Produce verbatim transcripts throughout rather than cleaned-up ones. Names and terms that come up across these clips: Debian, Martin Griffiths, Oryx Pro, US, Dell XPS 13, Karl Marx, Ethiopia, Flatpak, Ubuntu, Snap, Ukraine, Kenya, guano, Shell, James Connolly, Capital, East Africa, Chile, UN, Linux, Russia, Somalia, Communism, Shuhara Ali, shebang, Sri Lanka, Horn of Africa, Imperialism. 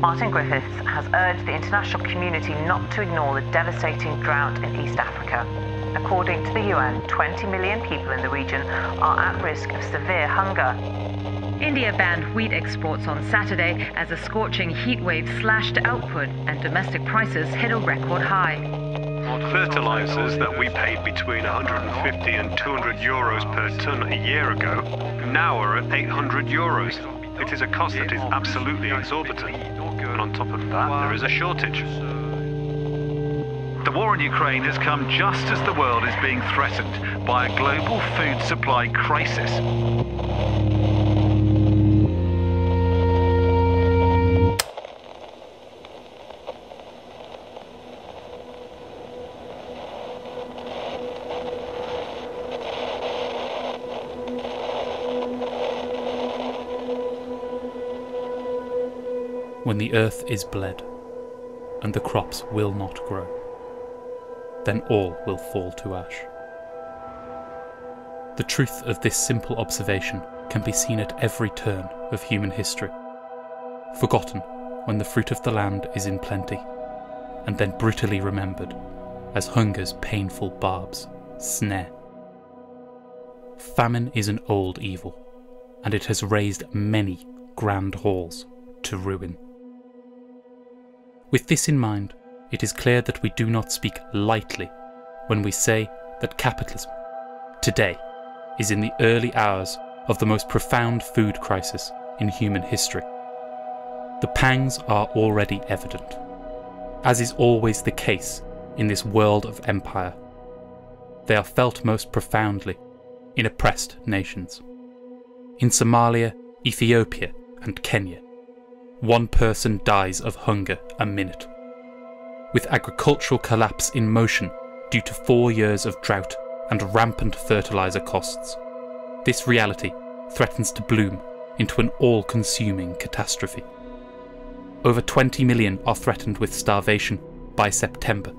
Martin Griffiths has urged the international community not to ignore the devastating drought in East Africa. According to the U N, twenty million people in the region are at risk of severe hunger. India banned wheat exports on Saturday as a scorching heatwave slashed output and domestic prices hit a record high. Fertilizers that we paid between one hundred fifty and two hundred euros per tonne a year ago now are at eight hundred euros. It is a cost that is absolutely exorbitant, and on top of that there is a shortage. The war in Ukraine has come just as the world is being threatened by a global food supply crisis. When the earth is bled, and the crops will not grow, then all will fall to ash. The truth of this simple observation can be seen at every turn of human history, forgotten when the fruit of the land is in plenty, and then brutally remembered as hunger's painful barbs snare. Famine is an old evil, and it has razed many grand halls to ruin. With this in mind, it is clear that we do not speak lightly when we say that capitalism, today, is in the early hours of the most profound food crisis in human history. The pangs are already evident, as is always the case in this world of empire. They are felt most profoundly in oppressed nations. In Somalia, Ethiopia, and Kenya, one person dies of hunger a minute. With agricultural collapse in motion due to four years of drought and rampant fertiliser costs, this reality threatens to bloom into an all-consuming catastrophe. Over twenty million are threatened with starvation by September.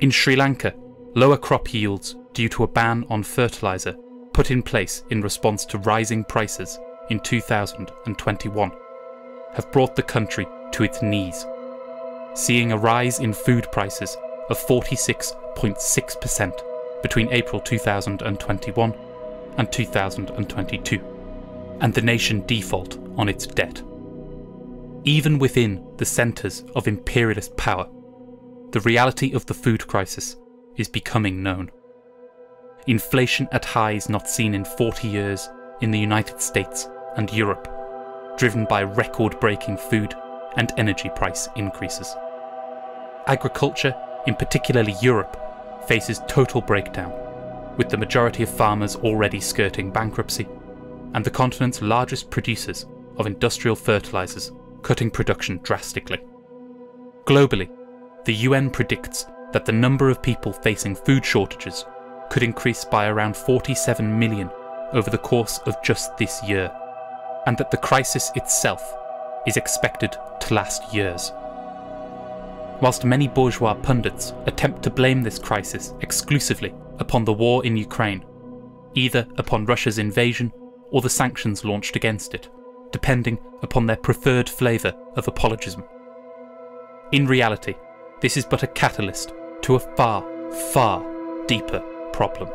In Sri Lanka, lower crop yields due to a ban on fertiliser put in place in response to rising prices in two thousand twenty-one, have brought the country to its knees, seeing a rise in food prices of forty-six point six percent between April two thousand twenty-one and two thousand twenty-two, and the nation default on its debt. Even within the centres of imperialist power, the reality of the food crisis is becoming known. Inflation at highs not seen in forty years in the United States and Europe, driven by record-breaking food and energy price increases. Agriculture, in particularly Europe, faces total breakdown, with the majority of farmers already skirting bankruptcy, and the continent's largest producers of industrial fertilisers cutting production drastically. Globally, the U N predicts that the number of people facing food shortages could increase by around forty-seven million over the course of just this year, and that the crisis itself is expected to last years. Whilst many bourgeois pundits attempt to blame this crisis exclusively upon the war in Ukraine, either upon Russia's invasion or the sanctions launched against it, depending upon their preferred flavour of apologism, in reality, this is but a catalyst to a far, far deeper problem.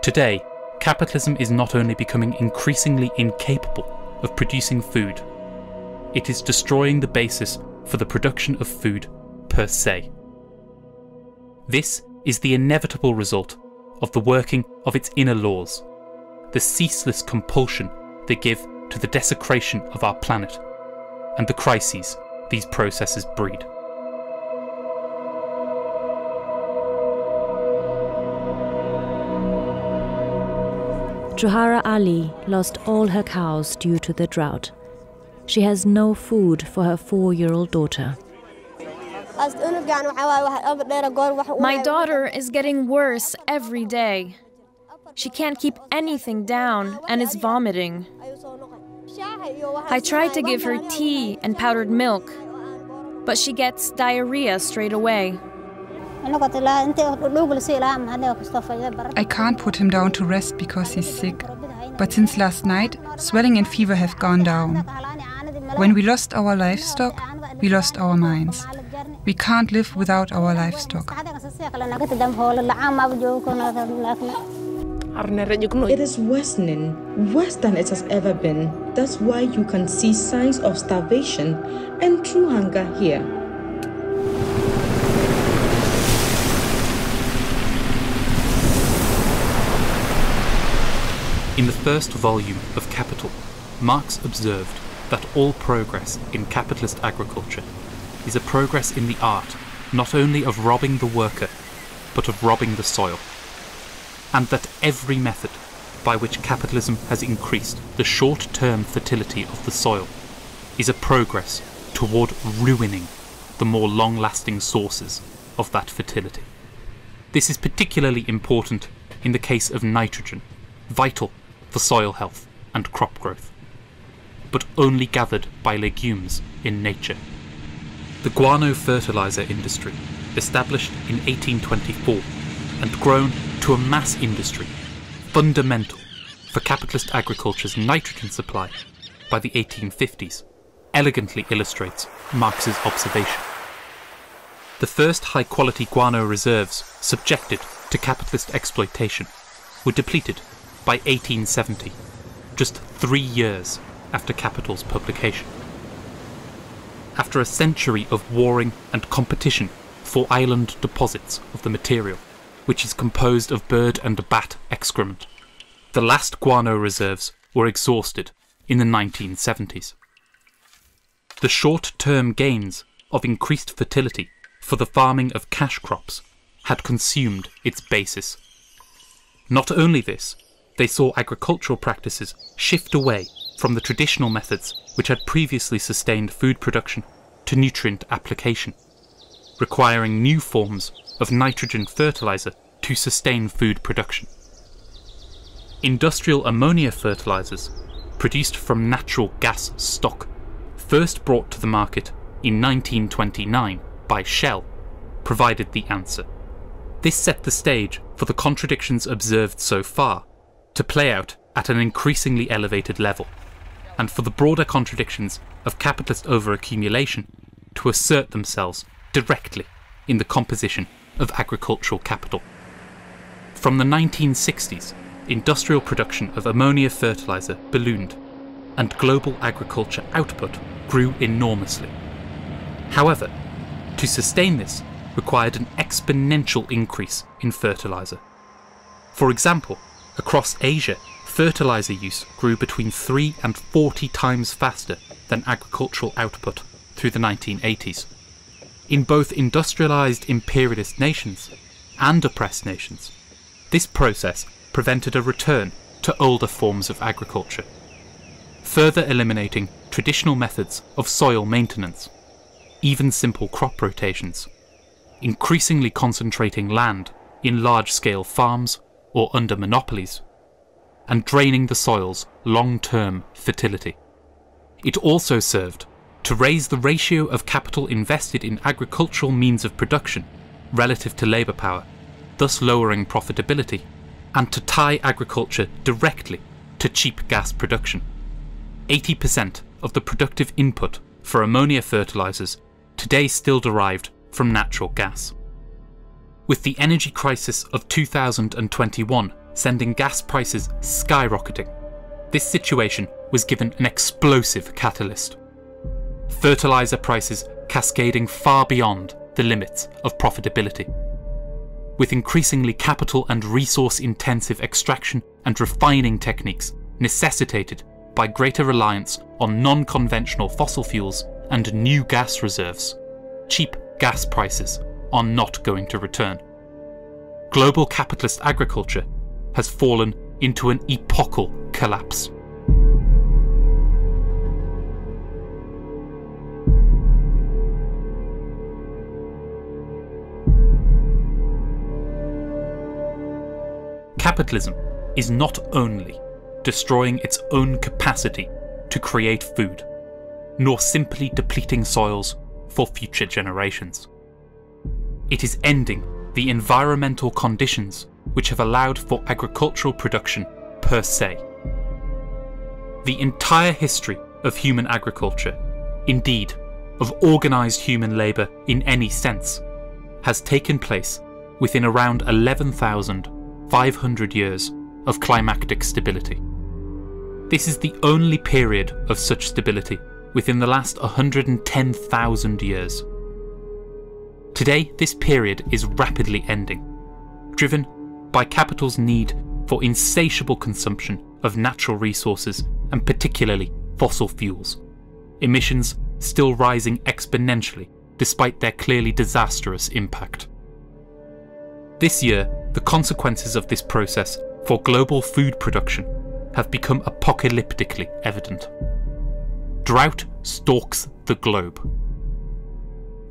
Today, capitalism is not only becoming increasingly incapable of producing food, it is destroying the basis for the production of food per se. This is the inevitable result of the working of its inner laws, the ceaseless compulsion they give to the desecration of our planet, and the crises these processes breed. Shuhara Ali lost all her cows due to the drought. She has no food for her four-year-old daughter. My daughter is getting worse every day. She can't keep anything down and is vomiting. I tried to give her tea and powdered milk, but she gets diarrhea straight away. I can't put him down to rest because he's sick, but since last night, swelling and fever have gone down. When we lost our livestock, we lost our minds. We can't live without our livestock. It is worsening, worse than it has ever been. That's why you can see signs of starvation and true hunger here. In the first volume of Capital, Marx observed that all progress in capitalist agriculture is a progress in the art not only of robbing the worker, but of robbing the soil, and that every method by which capitalism has increased the short-term fertility of the soil is a progress toward ruining the more long-lasting sources of that fertility. This is particularly important in the case of nitrogen, vital for soil health and crop growth, but only gathered by legumes in nature. The guano fertilizer industry, established in eighteen twenty-four and grown to a mass industry fundamental for capitalist agriculture's nitrogen supply by the eighteen fifties, elegantly illustrates Marx's observation. The first high-quality guano reserves subjected to capitalist exploitation were depleted by eighteen seventy, just three years after Capital's publication. After a century of warring and competition for island deposits of the material, which is composed of bird and bat excrement, the last guano reserves were exhausted in the nineteen seventies. The short-term gains of increased fertility for the farming of cash crops had consumed its basis. Not only this, they saw agricultural practices shift away from the traditional methods which had previously sustained food production to nutrient application, requiring new forms of nitrogen fertilizer to sustain food production. Industrial ammonia fertilizers, produced from natural gas stock, first brought to the market in nineteen twenty-nine by Shell, provided the answer. This set the stage for the contradictions observed so far to play out at an increasingly elevated level, and for the broader contradictions of capitalist overaccumulation to assert themselves directly in the composition of agricultural capital. From the nineteen sixties, industrial production of ammonia fertilizer ballooned, and global agriculture output grew enormously. However, to sustain this required an exponential increase in fertilizer. For example, across Asia, fertilizer use grew between three and forty times faster than agricultural output through the nineteen eighties. In both industrialized imperialist nations and oppressed nations, this process prevented a return to older forms of agriculture, further eliminating traditional methods of soil maintenance, even simple crop rotations, increasingly concentrating land in large-scale farms or under monopolies, and draining the soil's long-term fertility. It also served to raise the ratio of capital invested in agricultural means of production relative to labour power, thus lowering profitability, and to tie agriculture directly to cheap gas production. eighty percent of the productive input for ammonia fertilisers today still derived from natural gas. With the energy crisis of two thousand twenty-one sending gas prices skyrocketing, this situation was given an explosive catalyst. Fertilizer prices cascading far beyond the limits of profitability. With increasingly capital and resource-intensive extraction and refining techniques necessitated by greater reliance on non-conventional fossil fuels and new gas reserves, cheap gas prices are not going to return. Global capitalist agriculture has fallen into an epochal collapse. Capitalism is not only destroying its own capacity to create food, nor simply depleting soils for future generations. It is ending the environmental conditions which have allowed for agricultural production per se. The entire history of human agriculture indeed, of organised human labour in any sense, has taken place within around eleven thousand five hundred years of climactic stability. This is the only period of such stability within the last one hundred ten thousand years. Today, this period is rapidly ending, driven by capital's need for insatiable consumption of natural resources and particularly fossil fuels, emissions still rising exponentially despite their clearly disastrous impact. This year, the consequences of this process for global food production have become apocalyptically evident. Drought stalks the globe.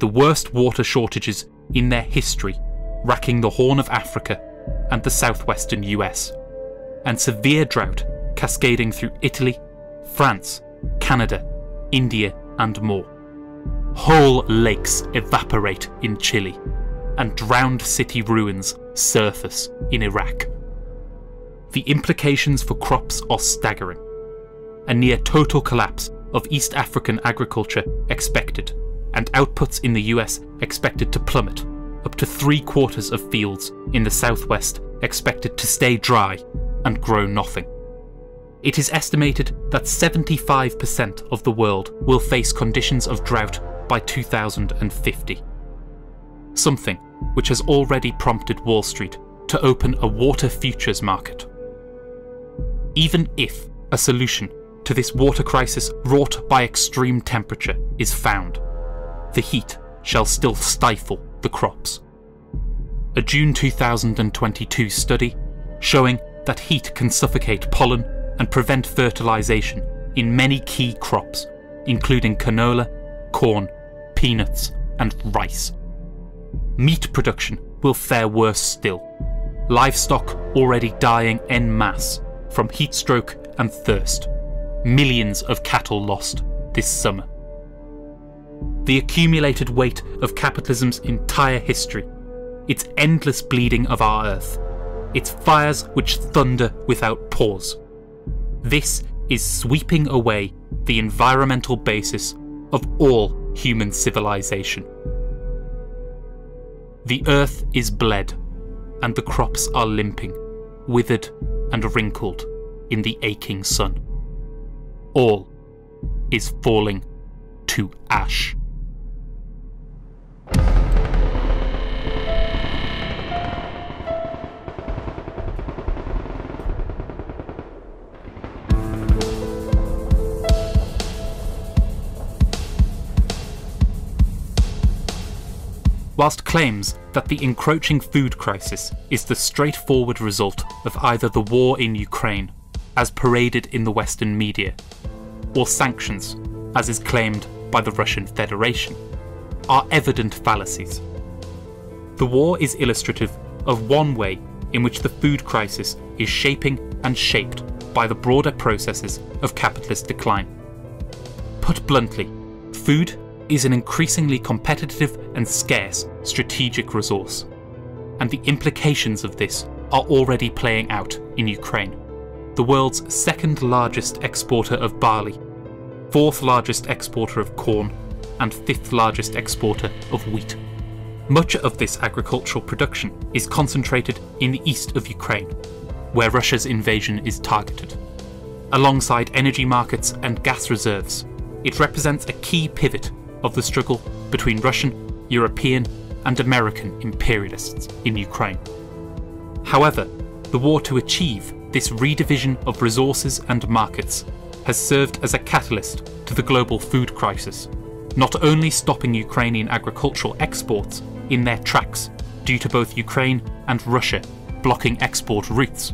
The worst water shortages in their history racking the Horn of Africa and the southwestern U S, and severe drought cascading through Italy, France, Canada, India and more. Whole lakes evaporate in Chile, and drowned city ruins surface in Iraq. The implications for crops are staggering. A near total collapse of East African agriculture expected, and outputs in the U S expected to plummet, up to three quarters of fields in the southwest expected to stay dry and grow nothing. It is estimated that seventy-five percent of the world will face conditions of drought by two thousand fifty. Something which has already prompted Wall Street to open a water futures market. Even if a solution to this water crisis wrought by extreme temperature is found, the heat shall still stifle the crops. A June two thousand twenty-two study showing that heat can suffocate pollen and prevent fertilisation in many key crops, including canola, corn, peanuts and rice. Meat production will fare worse still, livestock already dying en masse from heatstroke and thirst. Millions of cattle lost this summer. The accumulated weight of capitalism's entire history, its endless bleeding of our earth, its fires which thunder without pause. This is sweeping away the environmental basis of all human civilization. The earth is bled, and the crops are limping, withered and wrinkled in the aching sun. All is falling to ash. Whilst claims that the encroaching food crisis is the straightforward result of either the war in Ukraine, as paraded in the Western media, or sanctions, as is claimed by the Russian Federation, are evident fallacies. The war is illustrative of one way in which the food crisis is shaping and shaped by the broader processes of capitalist decline. Put bluntly, food is an increasingly competitive and scarce strategic resource, and the implications of this are already playing out in Ukraine, the world's second largest exporter of barley, fourth largest exporter of corn, and fifth largest exporter of wheat. Much of this agricultural production is concentrated in the east of Ukraine, where Russia's invasion is targeted. Alongside energy markets and gas reserves, it represents a key pivot of the struggle between Russian, European and American imperialists in Ukraine. However, the war to achieve this redivision of resources and markets has served as a catalyst to the global food crisis, not only stopping Ukrainian agricultural exports in their tracks due to both Ukraine and Russia blocking export routes,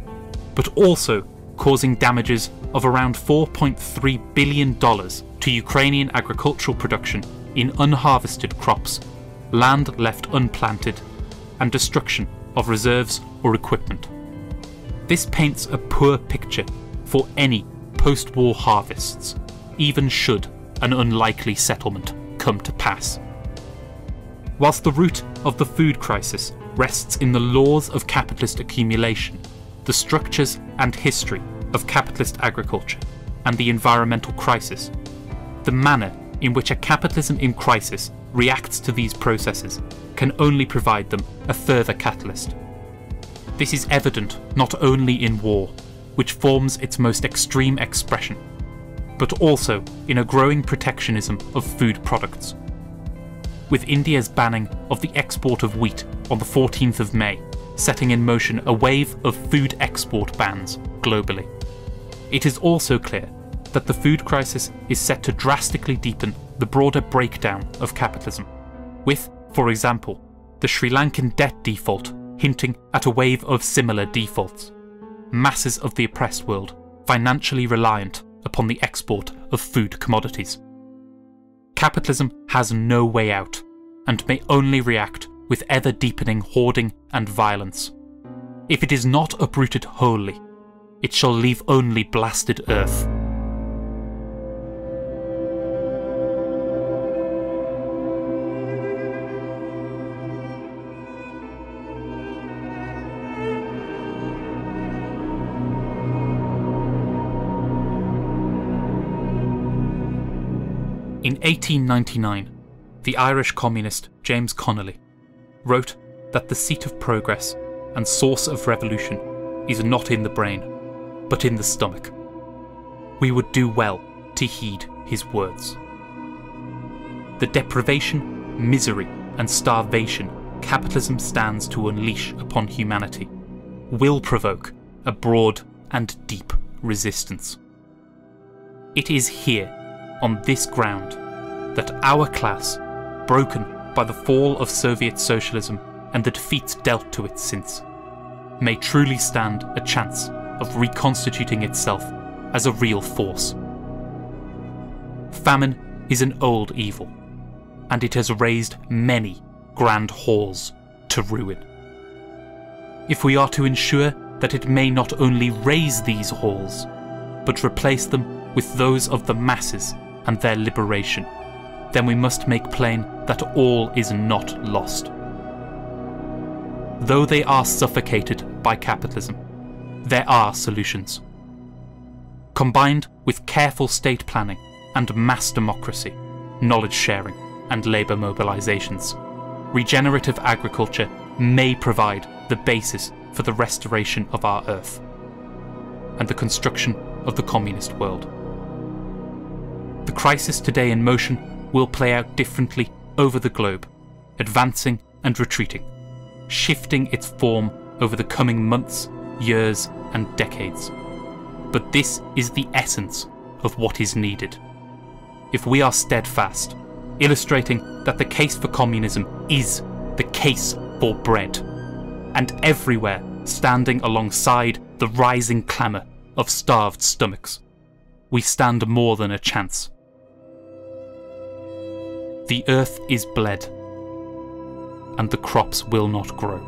but also causing damages of around four point three billion dollars to Ukrainian agricultural production in unharvested crops, land left unplanted, and destruction of reserves or equipment. This paints a poor picture for any post-war harvests, even should an unlikely settlement come to pass. Whilst the root of the food crisis rests in the laws of capitalist accumulation, the structures and history of capitalist agriculture and the environmental crisis, the manner in which a capitalism in crisis reacts to these processes can only provide them a further catalyst. This is evident not only in war, which forms its most extreme expression, but also in a growing protectionism of food products. With India's banning of the export of wheat on the fourteenth of May, setting in motion a wave of food export bans globally. It is also clear that the food crisis is set to drastically deepen the broader breakdown of capitalism, with, for example, the Sri Lankan debt default hinting at a wave of similar defaults. Masses of the oppressed world financially reliant upon the export of food commodities. Capitalism has no way out, and may only react with ever-deepening hoarding and violence. If it is not uprooted wholly, it shall leave only blasted earth. In eighteen ninety-nine, the Irish communist James Connolly wrote that the seat of progress and source of revolution is not in the brain, but in the stomach. We would do well to heed his words. The deprivation, misery, and starvation capitalism stands to unleash upon humanity will provoke a broad and deep resistance. It is here, on this ground, that our class, broken by the fall of Soviet socialism and the defeats dealt to it since, may truly stand a chance of reconstituting itself as a real force. Famine is an old evil, and it has raised many grand halls to ruin. If we are to ensure that it may not only raise these halls, but replace them with those of the masses and their liberation, then we must make plain that all is not lost. Though they are suffocated by capitalism, there are solutions. Combined with careful state planning and mass democracy, knowledge sharing and labour mobilisations, regenerative agriculture may provide the basis for the restoration of our earth and the construction of the communist world. The crisis today in motion will play out differently over the globe, advancing and retreating, shifting its form over the coming months, years, and decades. But this is the essence of what is needed. If we are steadfast, illustrating that the case for communism is the case for bread, and everywhere standing alongside the rising clamour of starved stomachs, we stand more than a chance. The earth is bled, and the crops will not grow.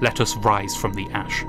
Let us rise from the ash.